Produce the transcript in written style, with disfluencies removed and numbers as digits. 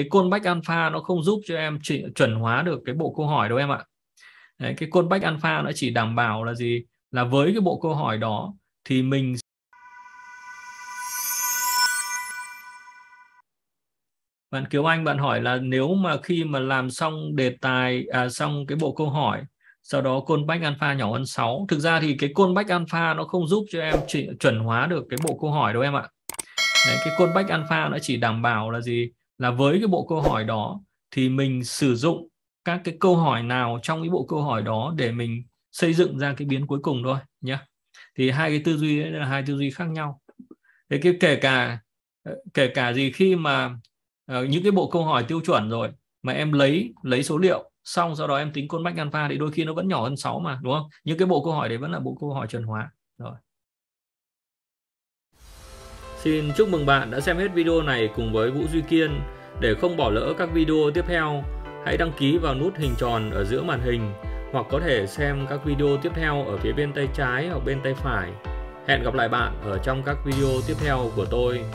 cái Cronbach's Alpha nó không giúp cho em chuẩn hóa được cái bộ câu hỏi đâu em ạ. Đấy, cái Cronbach's Alpha nó chỉ đảm bảo là gì? Là với cái bộ câu hỏi đó thì mình Bạn Kiều Anh bạn hỏi là nếu mà khi mà làm xong đề tài xong cái bộ câu hỏi, sau đó Cronbach's Alpha nhỏ hơn 6. Thực ra thì cái Cronbach's Alpha nó không giúp cho em chuẩn hóa được cái bộ câu hỏi đâu em ạ. Đấy, cái Cronbach's Alpha nó chỉ đảm bảo là gì? Là với cái bộ câu hỏi đó thì mình sử dụng các cái câu hỏi nào trong cái bộ câu hỏi đó để mình xây dựng ra cái biến cuối cùng thôi nhé. Thì hai cái tư duy đấy là hai tư duy khác nhau. Thế cái kể cả gì khi mà những cái bộ câu hỏi tiêu chuẩn rồi mà em lấy số liệu xong sau đó em tính Cronbach's Alpha thì đôi khi nó vẫn nhỏ hơn 6 mà, đúng không? Những cái bộ câu hỏi đấy vẫn là bộ câu hỏi chuẩn hóa rồi. Xin chúc mừng bạn đã xem hết video này cùng với Vũ Duy Kiên. Để không bỏ lỡ các video tiếp theo, hãy đăng ký vào nút hình tròn ở giữa màn hình hoặc có thể xem các video tiếp theo ở phía bên tay trái hoặc bên tay phải. Hẹn gặp lại bạn ở trong các video tiếp theo của tôi.